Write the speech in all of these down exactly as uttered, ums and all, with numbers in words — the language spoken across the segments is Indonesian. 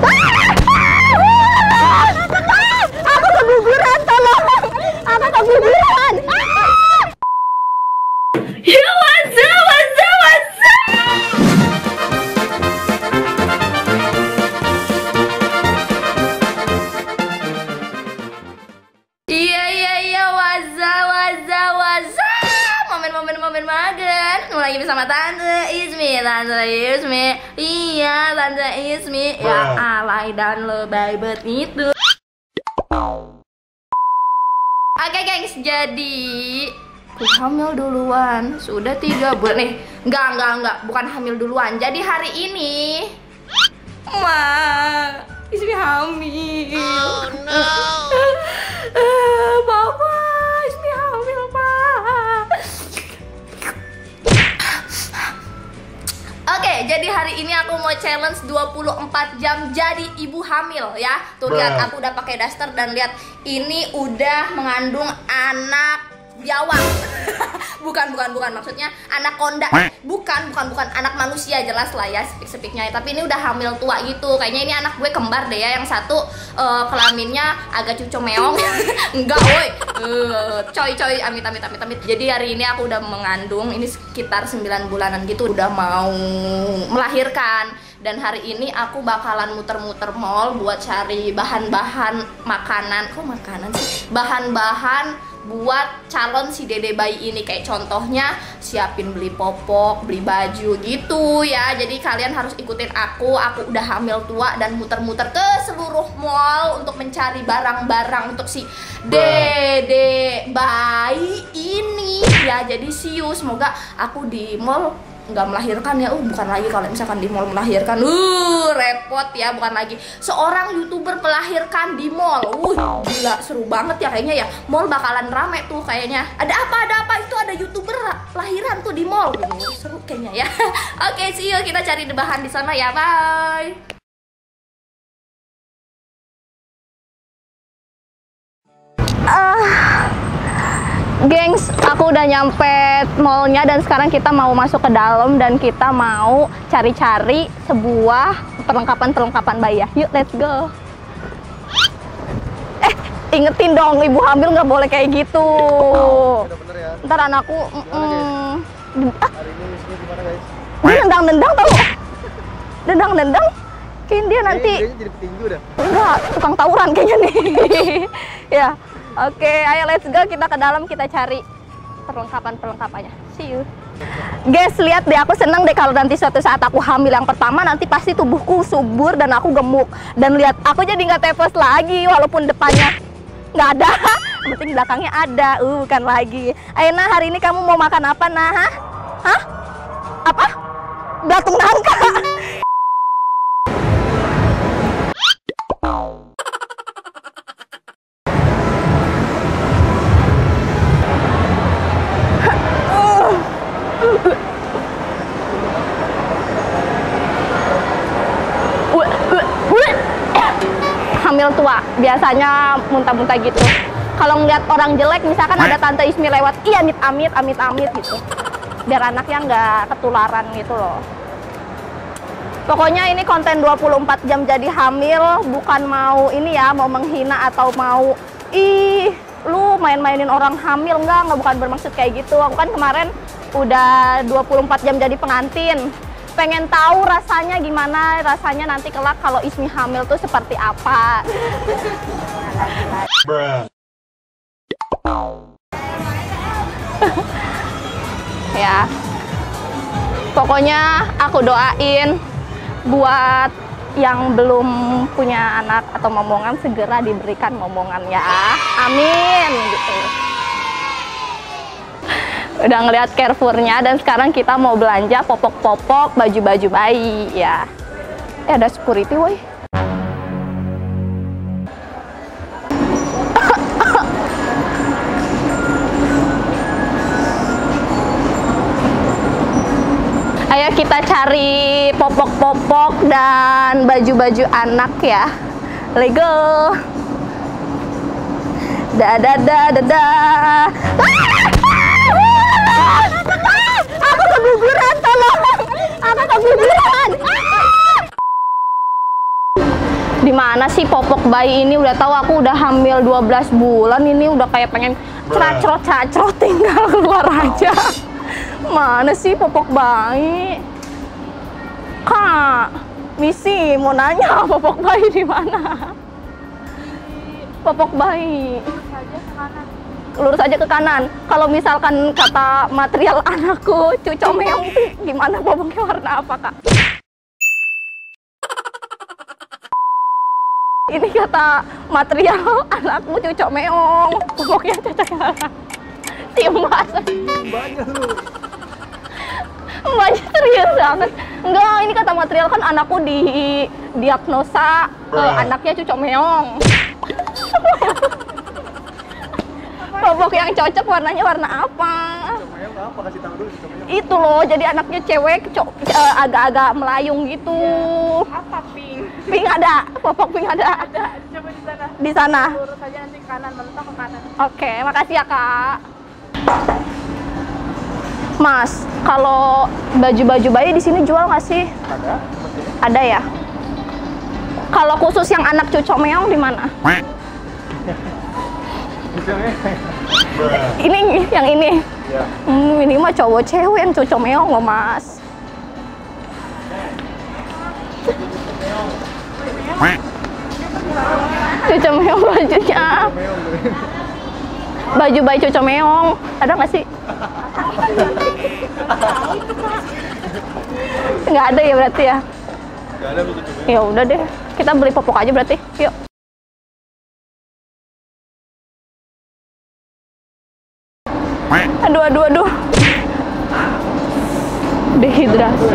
Aku keguguran, tolong. Aku keguguran. Yo, what's up, what's up, what's up? Iya, iya, iya, what's up, what's up, what's up? Momen-momen-momen magen. Mulai bersama Tante Izmi, Tante Izmi. Iya, Tante Izmi. Ya alay dan lebay bet itu. Oke, gengs, jadi hamil duluan, sudah tiga bulan nih. Enggak, enggak, enggak, bukan hamil duluan. Jadi hari ini Ma Izmi hamil. Oh no. Papa, Izmi hamil, Ma. Oke, jadi hari ini aku mau challenge dua puluh empat jam jadi ibu hamil ya. Tuh lihat, aku udah pakai daster dan lihat ini udah mengandung anak biawak. bukan bukan bukan maksudnya anak konda, bukan bukan bukan anak manusia, jelas lah ya sepik-sepiknya, tapi ini udah hamil tua gitu kayaknya. Ini anak gue kembar deh ya, yang satu uh, kelaminnya agak cuco meong. Enggak woi, uh, coy coy, amit amit amit amit. Jadi hari ini aku udah mengandung, ini sekitar sembilan bulanan gitu, udah mau melahirkan. Dan hari ini aku bakalan muter-muter mall buat cari bahan-bahan makanan. Kok makanan sih? Bahan-bahan buat calon si dede bayi ini, kayak contohnya siapin beli popok, beli baju gitu ya. Jadi kalian harus ikutin aku, aku udah hamil tua dan muter-muter ke seluruh mall untuk mencari barang-barang untuk si dede bayi ini ya. Jadi see you, semoga aku di mall nggak melahirkan ya. Uh, bukan lagi kalau misalkan di mall melahirkan, uh repot ya, bukan lagi seorang youtuber melahirkan di mall. Uh gila, seru banget ya kayaknya ya, mall bakalan rame tuh kayaknya. Ada apa, ada apa itu, ada youtuber lahiran tuh di mall, uh, seru kayaknya ya. Oke, okay, see you, kita cari bahan di sana ya, bye. Gengs, aku udah nyampe mallnya dan sekarang kita mau masuk ke dalam dan kita mau cari-cari sebuah perlengkapan-perlengkapan bayi ya. Yuk, let's go. Eh, ingetin dong, ibu hamil nggak boleh kayak gitu. Oh, bener-bener ya. Ntar anakku mm, ah. Hari ini isinya gimana, guys? Dia nendang-nendang tau. Nendang-nendang. Kayaknya dia nanti kayaknya jadi petinju dah. Enggak, tukang tawuran kayaknya nih. Ya. Oke, okay, ayo let's go, kita ke dalam, kita cari perlengkapan-perlengkapannya. See you. Guys, lihat deh, aku seneng deh kalau nanti suatu saat aku hamil yang pertama, nanti pasti tubuhku subur dan aku gemuk. Dan lihat, aku jadi nggak tepos lagi walaupun depannya nggak ada. Yang penting belakangnya ada, uh, bukan lagi. Ayo, nah hari ini kamu mau makan apa, nah? Hah? Hah? Apa? Belatung nangka. Tua biasanya muntah-muntah gitu. Kalau ngeliat orang jelek, misalkan ada Tante Izmi lewat, iya amit amit amit amit gitu, biar anaknya nggak ketularan gitu loh. Pokoknya ini konten dua puluh empat jam jadi hamil, bukan mau ini ya, mau menghina atau mau ih lu main-mainin orang hamil, enggak, nggak, bukan bermaksud kayak gitu. Aku kan kemarin udah dua puluh empat jam jadi pengantin, pengen tahu rasanya gimana, rasanya nanti kelak kalau Izmi hamil tuh seperti apa. Ya, pokoknya aku doain buat yang belum punya anak atau momongan, segera diberikan momongan ya, amin gitu. Udah ngeliat Carrefour-nya dan sekarang kita mau belanja popok-popok, baju-baju bayi ya. Eh, ada security woi. Ayo kita cari popok-popok dan baju-baju anak ya. Let's go. Da da da da da. Aku keguguran, tolong. Aku keguguran. Dimana sih popok bayi ini, udah tahu aku udah hamil dua belas bulan, ini udah kayak pengen cerot-cerot-cerot, tinggal keluar aja. Mana sih popok bayi? Kak, misi mau nanya popok bayi di mana? Popok bayi. Lurus aja ke kanan. Kalau misalkan kata material anakku cucomeong, gimana popoknya warna apa, Kak? Ini kata material anakmu cucok meong, popoknya cocok anak. Timas. Banyak lu. Banyak serius banget. Enggak, ini kata material kan anakku di diagnosa ke anaknya cucok meong. Popok yang cocok warnanya warna apa? Cucok meong apa? Kasih tahu dulu cucok meong. Itu loh, jadi anaknya cewek agak-agak melayung gitu. Apa pink? Pink ada, popok pink ada. Ada, coba di sana. Di sana. Lurus aja nanti ke kanan, mentok ke kanan. Oke, makasih ya, Kak. Mas, kalau baju-baju bayi di sini jual nggak sih? Ada. Ada ya. Kalau khusus yang anak cucok meong di mana? Ini yang ini. Ya. Hmm, ini mah cowok cewek yang cucok meong loh, Mas. Cucok meong bajunya. Baju bayi cucok meong ada nggak sih? Nggak ada ya berarti ya? Nggak ada cucok meong. Ya udah deh, kita beli popok aja berarti. Yuk. Aduh aduh aduh. Dehidrasi.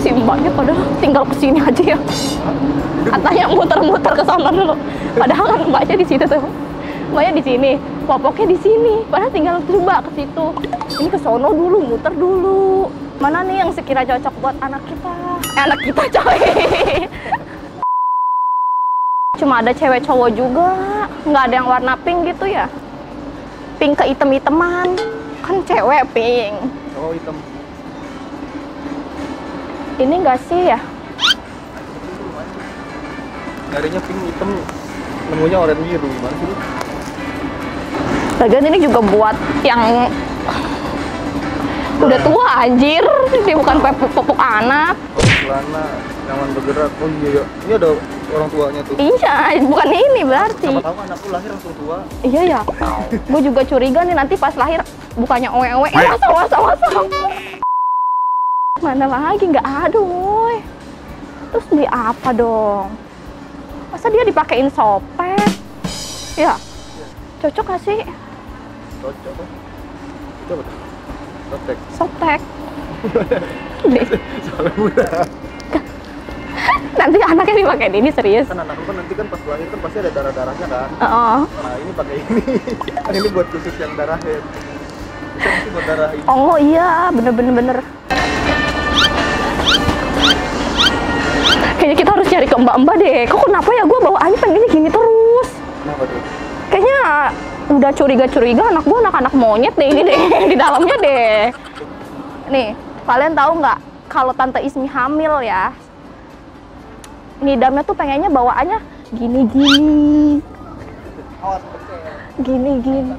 Si mbaknya padahal tinggal kesini aja ya, katanya muter-muter ke sana dulu, padahal kan mbaknya di situ tuh, mbaknya di sini, popoknya di sini, padahal tinggal coba ke situ, ini ke sono dulu, muter dulu, mana nih yang sekira cocok buat anak kita, eh, anak kita coy. Cuma ada cewek cowok juga, nggak ada yang warna pink gitu ya, pink ke item-iteman, kan cewek pink, cowok hitam. Ini enggak sih ya? Nyarinya pink hitam, nemunya oranye biru, gimana sih? Lagian ini juga buat yang udah tua anjir, ini bukan popok anak. Celana, nyaman bergerak, oh iya ya, ini ada orang tuanya tuh. Iya, bukan ini berarti. Siapa tahu anakku lahir langsung tua. Iya ya, gue juga curiga nih nanti pas lahir bukannya owe-owe, eh wasau-wasau. Mana lagi, nggak ada woy. Terus beli apa dong? Masa dia dipakein sopet? Ya? Cocok gak sih? Cocok apa? Cocok apa? Sotek. Sotek. Soalnya mudah. Nanti anaknya dipakai ini, serius? Kan anakku kan nanti kan pas lahir kan pasti ada darah-darahnya kan? Uh-oh. Nah ini pakai ini. Kan ini buat khusus yang darahnya. Ini buat darah ini. Oh iya, bener-bener. Kayaknya kita harus cari ke mbak-mbak deh. Kok kenapa ya gue bawaannya pengennya gini terus? Kenapa tuh? Kayaknya udah curiga-curiga anak gue anak-anak monyet deh ini deh. Di dalamnya deh. Nih, kalian tahu nggak kalau Tante Izmi hamil ya, ngidamnya tuh pengennya bawaannya gini-gini. Gini-gini.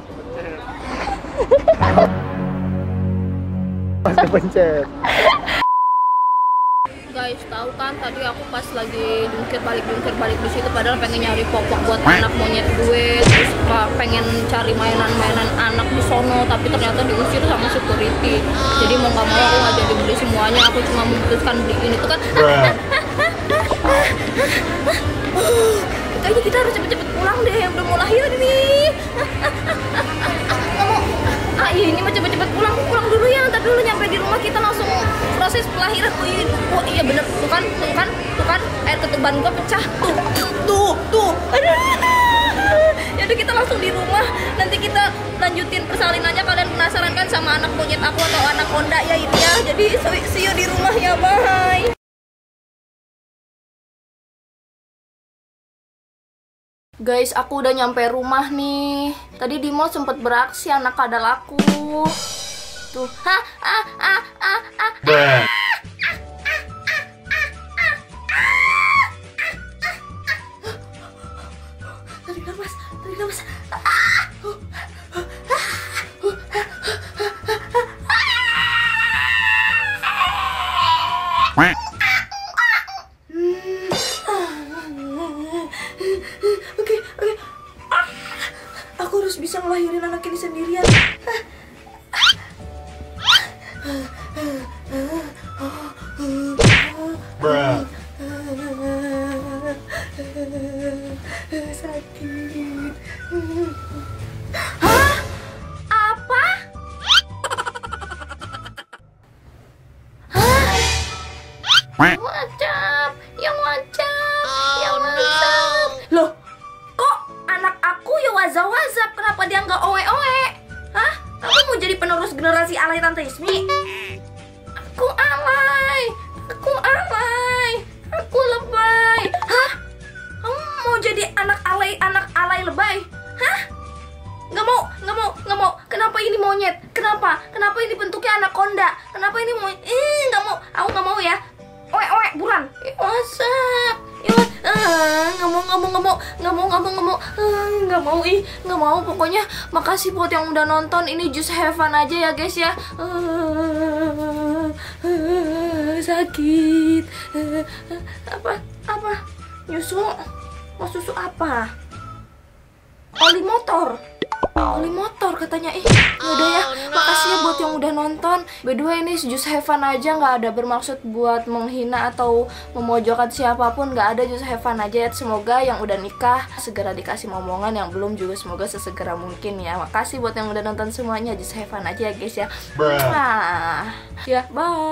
Pas kepencet. Guys, tahu kan tadi aku pas lagi jungkir balik jungkir balik di situ, padahal pengen nyari popok buat anak monyet gue, terus pengen cari mainan-mainan anak di sono, tapi ternyata diusir sama security. Jadi mau nggak mau aku nggak jadi beli semuanya, aku cuma memutuskan beli ini tuh kan. Kayaknya kita harus cepet-cepet pulang deh, udah mau lahir ini. Ah ini mah cepet-cepet pulang, pulang dulu ya, ntar dulu nyampe di rumah kita langsung proses pelahiran. Oh iya, oh, iya bener, tuh kan, tuh kan, tuh kan, air ketuban gua pecah, tuh, tuh, tuh, yaudah kita langsung di rumah, nanti kita lanjutin persalinannya. Kalian penasaran kan sama anak monyet aku atau anak onda ya ini ya, jadi see you di rumah ya, bye. Guys, aku udah nyampe rumah nih. Tadi di mall sempet beraksi anak kadal aku. Tuh, ha, ah, ah, ah, ah, ah, ah, ah, ah, ah, ah, ngelahirin anak ini sendirian. Sakit. Hah? Apa? Hah? Wajab, yang wajab, oh, yang wajab. No. Loh, kok anak aku ya wazab-wazab? Kenapa dia nggak owe-owe? Hah? Kamu mau jadi penerus generasi alay Tante Izmi? Aku alay, aku alay, aku lebay. Hah? Kamu mau jadi anak alay, anak alay lebay? Hah? Nggak mau, nggak mau, nggak mau. Kenapa ini monyet? Kenapa? Kenapa ini bentuknya anaconda? Kenapa ini monyet? Ih, nggak mau, aku nggak mau ya. Oe, oe, buran. Whatsapp? Ah, nggak mau, nggak mau, nggak mau, nggak mau, nggak mau, nggak mau, nggak mau, ih, nggak mau. Pokoknya makasih buat yang udah nonton. Ini just have fun aja ya guys ya. Uh, uh, sakit. Uh, uh, apa? Apa? Nyusu? Mau susu apa? Oli motor. Oli motor katanya. Ih, udah ya. Makasih ya buat yang udah nonton. By the way, ini just have fun aja, nggak ada bermaksud buat menghina atau memojokkan siapapun, nggak ada, just have fun aja. Semoga yang udah nikah segera dikasih momongan, yang belum juga semoga sesegera mungkin ya. Makasih buat yang udah nonton semuanya. Just have fun aja ya guys ya. Nah, ya bye.